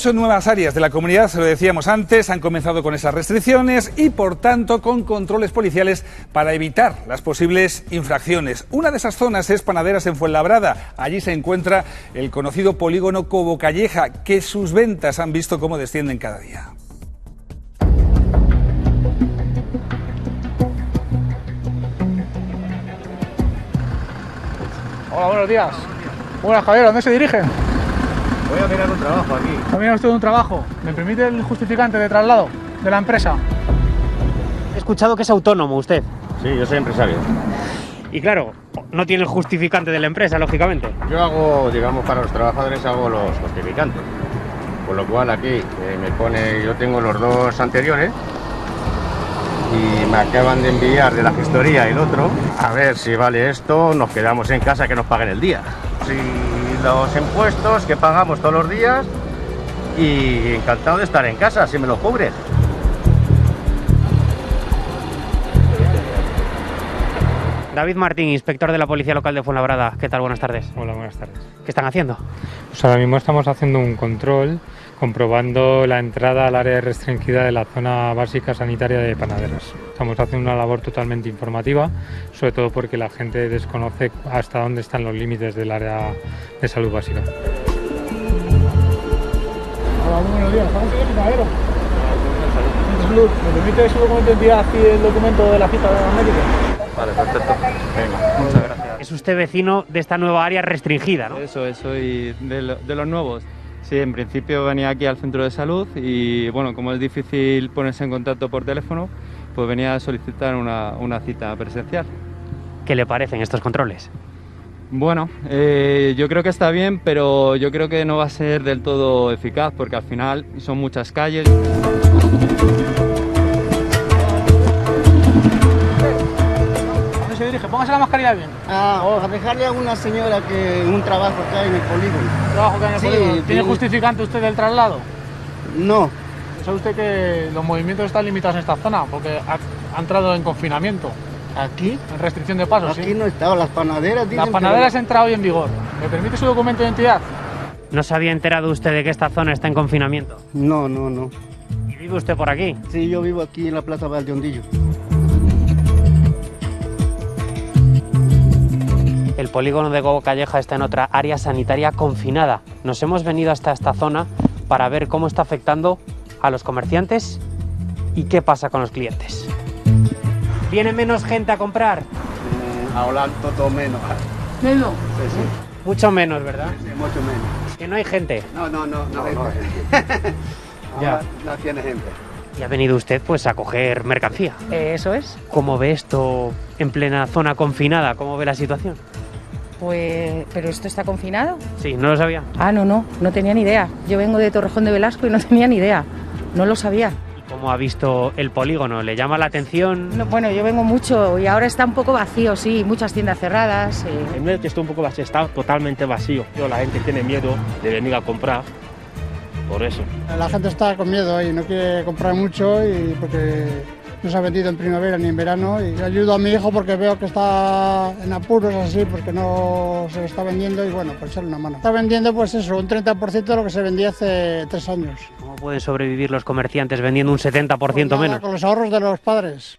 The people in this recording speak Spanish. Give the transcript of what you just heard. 8 nuevas áreas de la comunidad, se lo decíamos antes, han comenzado con esas restricciones y por tanto con controles policiales para evitar las posibles infracciones. Una de esas zonas es Panaderas en Fuenlabrada. Allí se encuentra el conocido polígono Cobo Calleja, que sus ventas han visto cómo descienden cada día. Hola, buenos días. Buenas, Javier, ¿a dónde se dirigen? Voy a mirar un trabajo aquí. ¿Ha mirado usted un trabajo? ¿Me permite el justificante de traslado de la empresa? He escuchado que es autónomo usted. Sí, yo soy empresario. Y claro, no tiene el justificante de la empresa, lógicamente. Yo hago, digamos, para los trabajadores hago los justificantes. Con lo cual aquí me pone, yo tengo los dos anteriores y me acaban de enviar de la gestoría el otro. A ver si vale esto, nos quedamos en casa que nos paguen el día. Sí. Los impuestos que pagamos todos los días y encantado de estar en casa, si me los cubren. David Martín, inspector de la Policía Local de Fuenlabrada. ¿Qué tal? Buenas tardes. Hola, buenas tardes. ¿Qué están haciendo? Pues ahora mismo estamos haciendo un control, comprobando la entrada al área restringida de la zona básica sanitaria de Panaderas. Estamos haciendo una labor totalmente informativa, sobre todo porque la gente desconoce hasta dónde están los límites del área de salud básica. Hola, muy buenos días. ¿Estamos aquí en Panadero? Salud. ¿Me permite solo cómo te envía aquí el documento de la cita de la médica? Vale, perfecto. Venga, muchas gracias. Es usted vecino de esta nueva área restringida, ¿no? Eso, soy de los nuevos. Sí, en principio venía aquí al centro de salud y, bueno, como es difícil ponerse en contacto por teléfono, pues venía a solicitar una cita presencial. ¿Qué le parecen estos controles? Bueno, yo creo que está bien, pero yo creo que no va a ser del todo eficaz, porque al final son muchas calles. ¿Dónde se dirige? Póngase la mascarilla bien. Ah, o a dejarle a una señora que un trabajo que hay en el polígono. ¿Trabajo que hay en el polígono? ¿Tiene justificante usted del traslado? No. ¿Sabe usted que los movimientos están limitados en esta zona? Porque ha entrado en confinamiento. ¿Aquí? En restricción de pasos, ¿sí? Aquí no estaba, las panaderas... Las panaderas han entrado hoy en vigor. ¿Me permite su documento de identidad? ¿No se había enterado usted de que esta zona está en confinamiento? No, no, no. ¿Y vive usted por aquí? Sí, yo vivo aquí en la Plaza Valdeondillo. El polígono de Cobo Calleja está en otra área sanitaria confinada. Nos hemos venido hasta esta zona para ver cómo está afectando a los comerciantes y qué pasa con los clientes. ¿Viene menos gente a comprar? Ahora todo menos. ¿Menos? Sí, sí. Mucho menos, ¿verdad? Sí, mucho menos. ¿Que no hay gente? No hay gente. Ya. No tiene gente. Y ha venido usted pues a coger mercancía. Eso es. ¿Cómo ve esto en plena zona confinada? ¿Cómo ve la situación? Pues, ¿pero esto está confinado? Sí, ¿no lo sabía? Ah, no tenía ni idea. Yo vengo de Torrejón de Velasco y no tenía ni idea. No lo sabía. ¿Cómo ha visto el polígono? ¿Le llama la atención? No, bueno, yo vengo mucho y ahora está un poco vacío, sí, muchas tiendas cerradas. En medio que está un poco vacío, está totalmente vacío. La gente tiene miedo de venir a comprar, por eso. La gente está con miedo y no quiere comprar mucho y porque no se ha vendido en primavera ni en verano. Y ayudo a mi hijo porque veo que está en apuros así, porque no se lo está vendiendo y bueno, por echarle una mano. Está vendiendo pues eso, un 30% de lo que se vendía hace 3 años. ¿Cómo pueden sobrevivir los comerciantes vendiendo un 70% menos? Con los ahorros de los padres.